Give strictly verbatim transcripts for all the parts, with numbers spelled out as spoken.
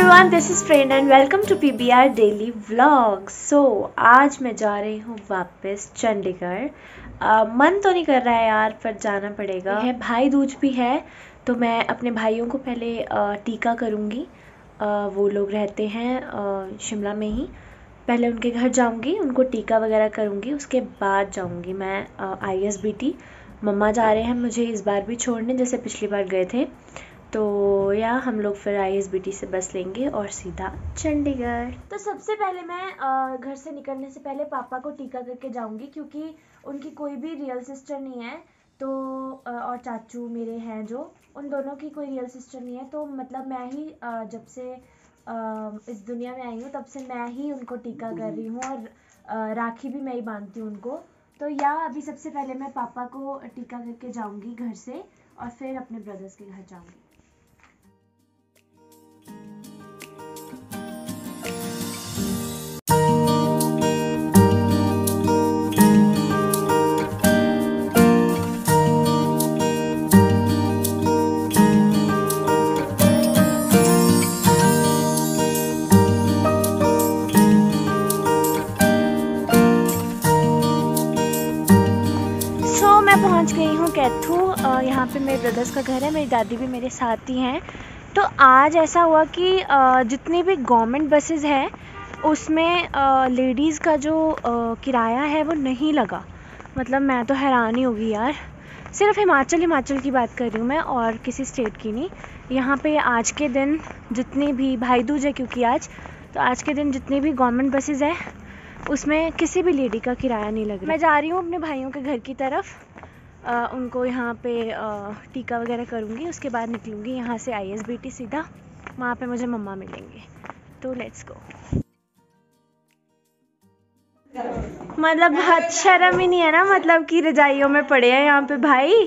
Everyone, this is train and welcome to PBR daily vlog. So आज मैं जा रही हूँ वापस चंडीगढ़। uh, मन तो नहीं कर रहा है यार, पर जाना पड़ेगा। है भाई दूज भी है, तो मैं अपने भाइयों को पहले uh, टीका करूँगी। uh, वो लोग रहते हैं uh, शिमला में ही। पहले उनके घर जाऊँगी, उनको टीका वगैरह करूँगी, उसके बाद जाऊँगी मैं आई एस बी टी। मम्मा जा रहे हैं मुझे इस बार भी छोड़ने, जैसे पिछली बार गए थे। तो या हम लोग फिर आई एस बी टी से बस लेंगे और सीधा चंडीगढ़। तो सबसे पहले मैं घर से निकलने से पहले पापा को टीका करके जाऊंगी, क्योंकि उनकी कोई भी रियल सिस्टर नहीं है। तो और चाचू मेरे हैं जो, उन दोनों की कोई रियल सिस्टर नहीं है। तो मतलब मैं ही जब से इस दुनिया में आई हूँ तब से मैं ही उनको टीका कर रही हूँ, और राखी भी मैं ही बांधती हूँ उनको। तो या अभी सबसे पहले मैं पापा को टीका करके जाऊँगी घर से, और फिर अपने ब्रदर्स के घर जाऊँगी। पहुंच गई हूँ कैथू। यहाँ पे मेरे ब्रदर्स का घर है, मेरी दादी भी मेरे साथ ही हैं। तो आज ऐसा हुआ कि जितनी भी गवर्नमेंट बसेस हैं उसमें लेडीज़ का जो किराया है वो नहीं लगा। मतलब मैं तो हैरान ही होगी यार। सिर्फ हिमाचल हिमाचल की बात कर रही हूँ मैं, और किसी स्टेट की नहीं। यहाँ पे आज के दिन जितनी भी भाई दूज है, क्योंकि आज तो आज के दिन जितनी भी गवर्नमेंट बसेज़ है उसमें किसी भी लेडी का किराया नहीं लग रहा। मैं जा रही हूँ अपने भाइयों के घर की तरफ। आ, उनको यहाँ पे आ, टीका वगैरह करूँगी, उसके बाद निकलूँगी यहाँ से आई एस बी टी सीधा। वहाँ पे मुझे मम्मा मिलेंगे, तो लेट्स गो। मतलब बहुत शर्म ही नहीं है ना, मतलब कि रजाइयों में पड़े हैं यहाँ पे भाई,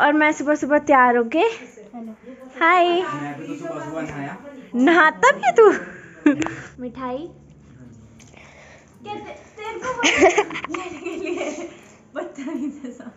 और मैं सुबह सुबह तैयार होके। हाय, नहाता भी तू? मिठाई के लिए बच्चा ही जैसा।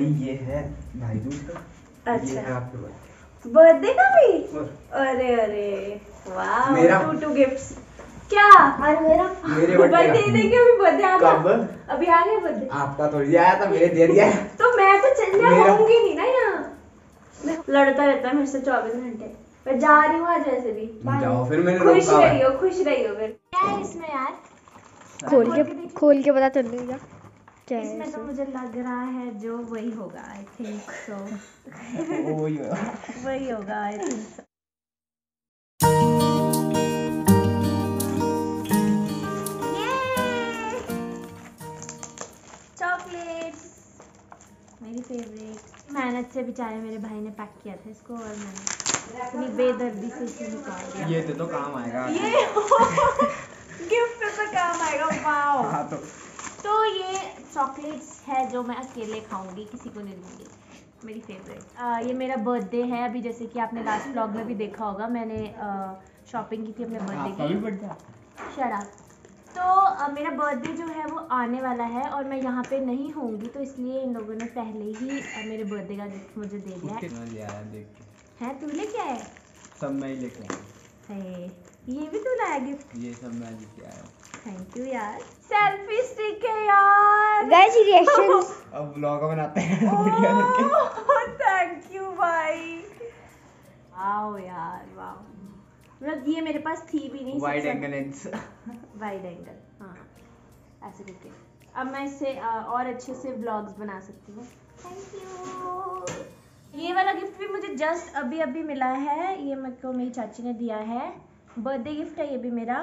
ये है भाई दूज का। अच्छा, बर्थडे का भी? अरे अरे वाह, टू टू गिफ्ट्स। क्या? और मेरा मेरे बर्थडे देखिए, अभी बर्थडे आ गया। अभी आ गया बर्थडे आपका? थोड़ी आया था, मेरे देर गया। तो मैं तो चंडीगढ़ होऊंगी नहीं ना, यहाँ लड़ता रहता है मेरे से चौबीस घंटे। पर जा रही हूँ आज वैसे भी। जाओ फिर, मैंने खुश रहियो खुश रहियो। फिर क्या है इसमें यार? खोल के खोल के पता चल जाएगा। इसमें तो मुझे लग रहा है जो वही होगा। आई थिंक सो वही होगा, वही होगा आई थिंक सो। चॉकलेट मेरी फेवरेट। मेहनत से बेचारे मेरे भाई ने पैक किया था इसको, और मैंने अपनी बेदर्दी से इसे निकाल दिया। ये तो काम आएगा, ये गिफ्ट तो काम आएगा। वाओ। हाँ, तो तो ये चॉकलेट्स है जो मैं अकेले खाऊंगी, किसी को नहीं दूंगी। मेरी फेवरेट। आ, ये मेरा बर्थडे है। अभी जैसे कि आपने लास्ट व्लॉग में भी देखा होगा, मैंने शॉपिंग की थी अपने बर्थडे के। शराब। तो आ, मेरा बर्थडे जो है वो आने वाला है, और मैं यहाँ पे नहीं होंगी, तो इसलिए इन लोगों ने पहले ही आ, मेरे बर्थडे का गिफ्ट मुझे दे दिया है। है तू लेके आया? सब मैं ही लेके आया। ये भी तू लाया गिफ्ट? ये सब मैं लेके आया। थैंक यू यार। सेल्फी स्टिक है यार। गाइस रिएक्शंस अब व्लॉग बनाते हैं। थैंक यू भाई। वाओ यार वाओ। मतलब ये मेरे पास थी भी नहीं। Wide angle lens. Wide angle, हाँ ऐसे करके। अब मैं इससे और अच्छे से व्लॉग्स बना सकती हूँ। Thank you. ये वाला गिफ्ट भी मुझे जस्ट अभी अभी मिला है। ये मेरे को मेरी चाची ने दिया है, बर्थडे गिफ्ट है ये भी मेरा।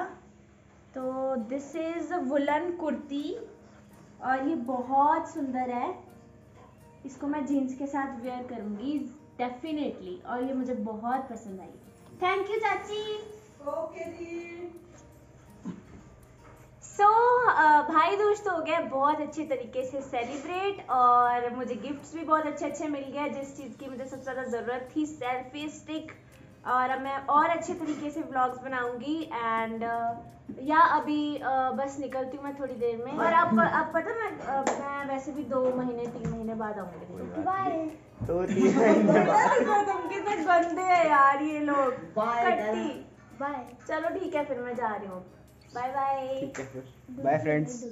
तो दिस इज़ वुलन कुर्ती, और ये बहुत सुंदर है। इसको मैं जीन्स के साथ वेयर करूँगी। डेफिनेटली, और ये मुझे बहुत पसंद आई। थैंक यू चाची। ओके जी। सो so, uh, भाई दूज तो हो गया बहुत अच्छे तरीके से सेलिब्रेट, और मुझे गिफ्ट्स भी बहुत अच्छे अच्छे मिल गए, जिस चीज़ की मुझे सबसे ज़्यादा ज़रूरत थी, सेल्फी स्टिक। और अब मैं और अच्छे तरीके से व्लॉग्स बनाऊंगी एंड uh, या अभी uh, बस निकलती हूँ मैं थोड़ी देर में। और अब अब पता मैं मैं वैसे भी दो महीने तीन महीने बाद आऊँगी। बाय। तो तुम कितने गंदे हैं यार ये लोग। Bye bye. चलो ठीक है फिर मैं जा रही हूँ। Bye bye. Bye friends.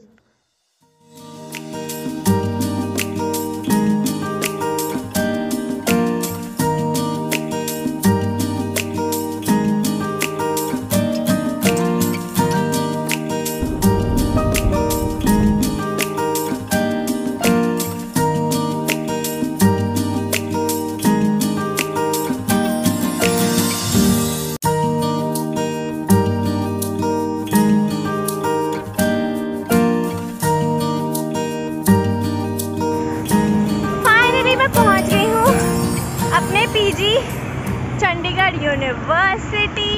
Chandigarh university.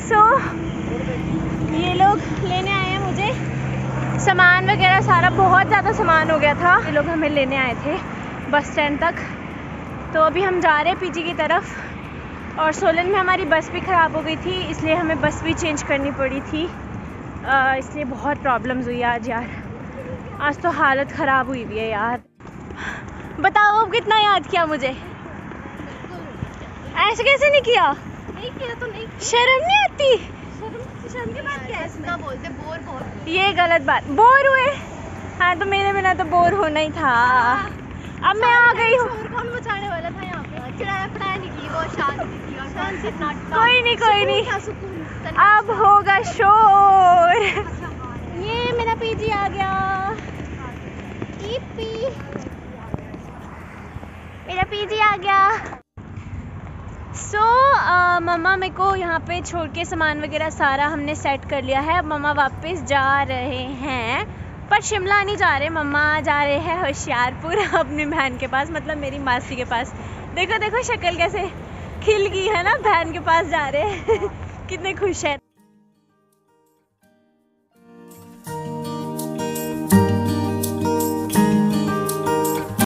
So so, ये लोग लेने आए हैं मुझे सामान वगैरह सारा, बहुत ज़्यादा सामान हो गया था, ये लोग हमें लेने आए थे बस स्टैंड तक। तो अभी हम जा रहे हैं पीजी की तरफ, और सोलन में हमारी बस भी ख़राब हो गई थी, इसलिए हमें बस भी चेंज करनी पड़ी थी, इसलिए बहुत प्रॉब्लम्स हुई आज यार। आज तो हालत ख़राब हुई भी है यार। बताओ अब कितना याद किया मुझे, ऐसे कैसे नहीं किया? नहीं किया तो नहीं किया। शर्म नहीं आती? शर्म शर्म की बात क्या है इसमें? बोलते बोर बहुत, ये गलत बात। बोर हुए? हाँ तो मेरे बिना तो बोर होना ही था। अब मैं आ गई हूँ। शोर कौन मचाने वाला था यहाँ पे? चिड़ाया पड़ाया नहीं की, वो शांति थी और शांति नाटक। कोई नहीं कोई नहीं, अब होगा शोर। ये मेरा पीजी आ गया, मेरा पीजी आ गया। सो so, uh, मम्मा मेरे को यहाँ पे छोड़ के सामान वगैरह सारा हमने सेट कर लिया है। मम्मा वापस जा रहे हैं, पर शिमला नहीं जा रहे, मम्मा जा रहे हैं होशियारपुर अपनी बहन के पास, मतलब मेरी मासी के पास। देखो देखो शक्ल कैसे खिल गई है ना, बहन के पास जा रहे हैं। कितने खुश हैं।